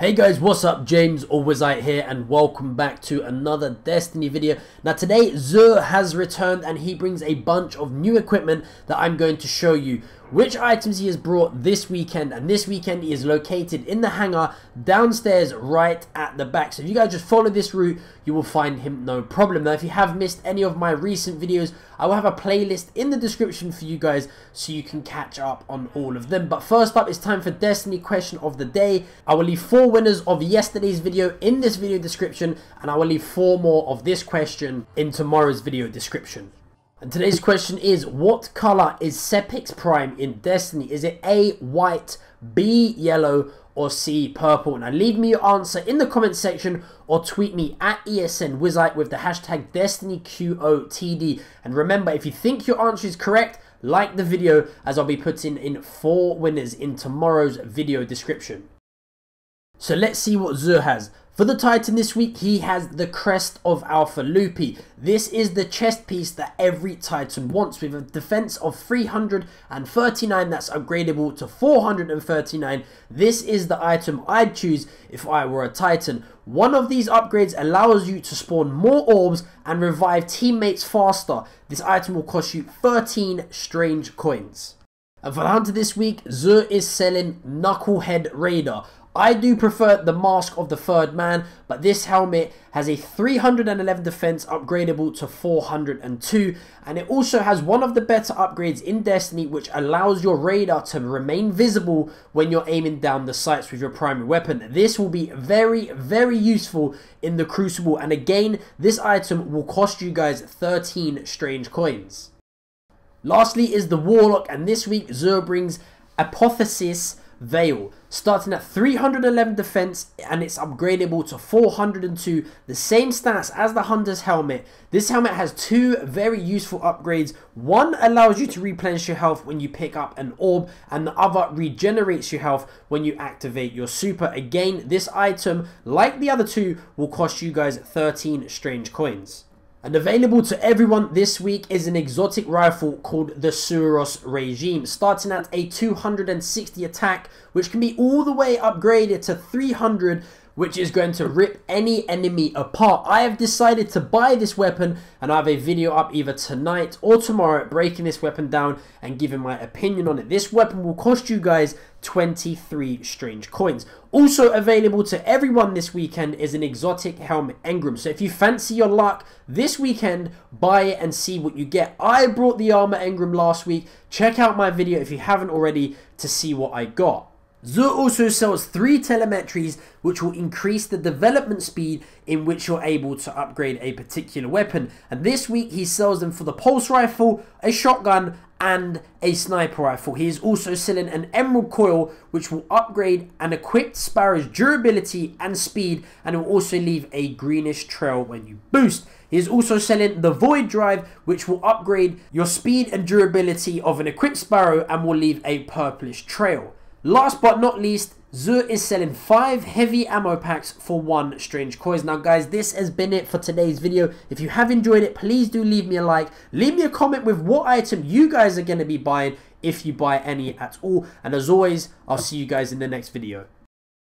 Hey guys, what's up? James or Wizzite here, and welcome back to another Destiny video. Now today Xur has returned and he brings a bunch of new equipment that I'm going to show you. Which items he has brought this weekend, and this weekend he is located in the hangar downstairs right at the back. So if you guys just follow this route, you will find him no problem. Now if you have missed any of my recent videos, I will have a playlist in the description for you guys so you can catch up on all of them. But first up, it's time for Destiny question of the day. I will leave 4 winners of yesterday's video in this video description, and I will leave 4 more of this question in tomorrow's video description. And today's question is, what color is Sepix Prime in Destiny? Is it A, white, B, yellow, or C, purple? Now leave me your answer in the comment section or tweet me at ESNWizzite with the hashtag DestinyQOTD. And remember, if you think your answer is correct, like the video, as I'll be putting in 4 winners in tomorrow's video description. So let's see what Xur has. For the Titan this week, he has the Crest of Alpha Lupi. This is the chest piece that every Titan wants, with a defense of 339 that's upgradable to 439. This is the item I'd choose if I were a Titan. One of these upgrades allows you to spawn more orbs and revive teammates faster. This item will cost you 13 strange coins. And for the Hunter this week, Xur is selling Knucklehead Raider. I do prefer the Mask of the Third Man, but this helmet has a 311 defense upgradable to 402, and it also has one of the better upgrades in Destiny, which allows your radar to remain visible when you're aiming down the sights with your primary weapon. This will be very, very useful in the Crucible, and again, this item will cost you guys 13 strange coins. Lastly is the Warlock, and this week Xur brings Apotheosis Veil, starting at 311 defense, and it's upgradable to 402, the same stats as the Hunter's helmet. This helmet has 2 very useful upgrades. One allows you to replenish your health when you pick up an orb, and the other regenerates your health when you activate your super. Again, this item, like the other two, will cost you guys 13 strange coins. And available to everyone this week is an exotic rifle called the Suros Regime, starting at a 260 attack, which can be all the way upgraded to 300, which is going to rip any enemy apart. I have decided to buy this weapon, and I have a video up either tonight or tomorrow breaking this weapon down and giving my opinion on it. This weapon will cost you guys 23 strange coins. Also available to everyone this weekend is an exotic helmet engram. So if you fancy your luck this weekend, buy it and see what you get. I brought the armor engram last week. Check out my video if you haven't already to see what I got. Xur also sells 3 telemetries, which will increase the development speed in which you're able to upgrade a particular weapon. And this week he sells them for the pulse rifle, a shotgun, and a sniper rifle. He is also selling an emerald coil, which will upgrade an equipped sparrow's durability and speed, and will also leave a greenish trail when you boost. He is also selling the void drive, which will upgrade your speed and durability of an equipped sparrow and will leave a purplish trail. Last but not least, Xur is selling 5 heavy ammo packs for 1 strange coins. Now guys, this has been it for today's video. If you have enjoyed it, please do leave me a like. Leave me a comment with what item you guys are going to be buying, if you buy any at all. And as always, I'll see you guys in the next video.